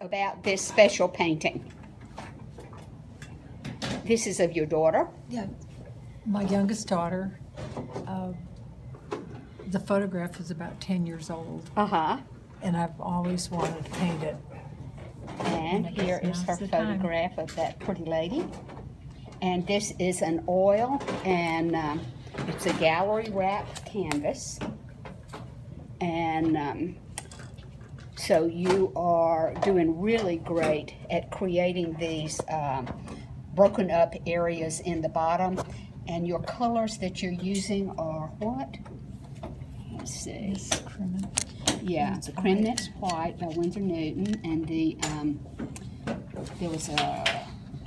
about this special painting. This is of your daughter? Yeah, my youngest daughter. The photograph is about 10 years old. Uh-huh. And I've always wanted to paint it. And here is her photograph of that pretty lady. And this is an oil, and it's a gallery wrap canvas. And so you are doing really great at creating these broken up areas in the bottom. And your colors that you're using are what? Let's see. It's yeah, it's a Cremnitz White by Winsor Newton, and the there was a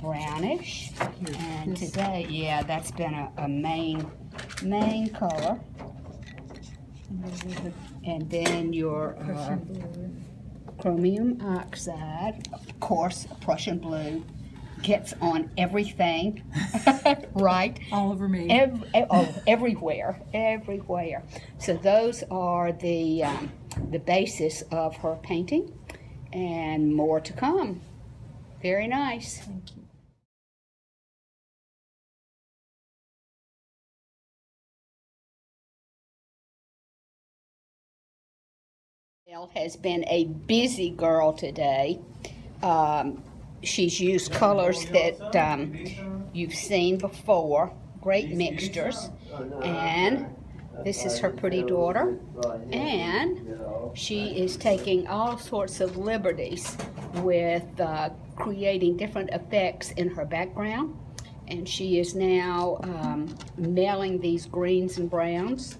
brownish, and today, yeah, that's been a main color. And then your chromium oxide, of course, Prussian blue. Gets on everything, right? All over me. Everywhere. So those are the basis of her painting, and more to come. Very nice. Thank you. Elle has been a busy girl today. She's used colors that you've seen before, great mixtures, and this is her pretty daughter, and she is taking all sorts of liberties with creating different effects in her background, and she is now mailing these greens and browns.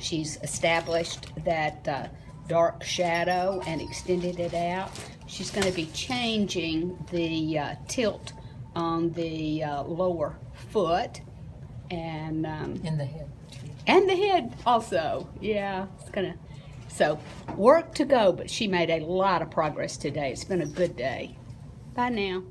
She's established that dark shadow and extended it out. She's going to be changing the tilt on the lower foot, and in the head, and the head also. Yeah, it's gonna. So work to go, but she made a lot of progress today. It's been a good day. Bye now.